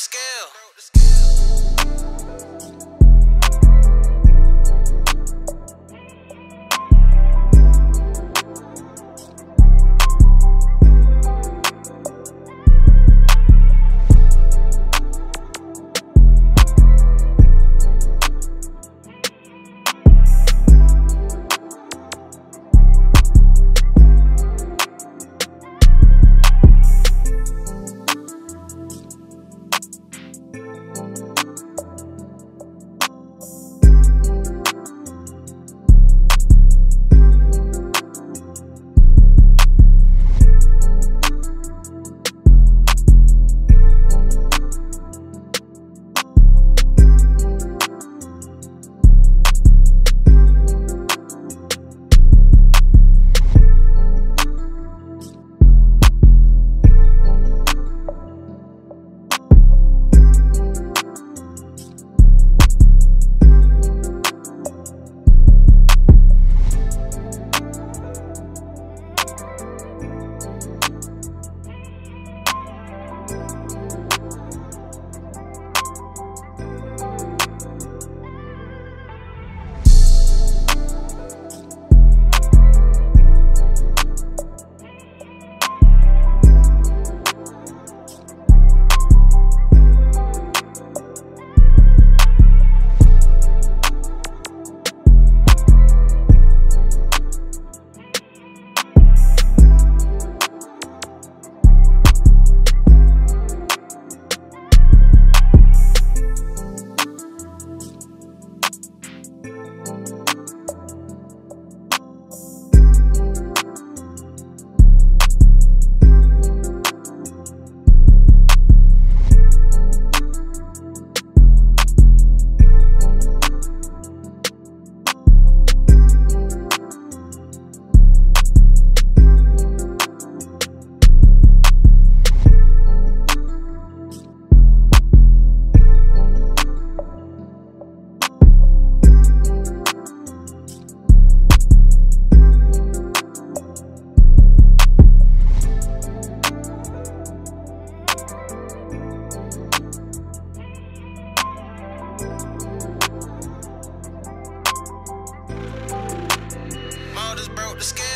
the scale. Let's go.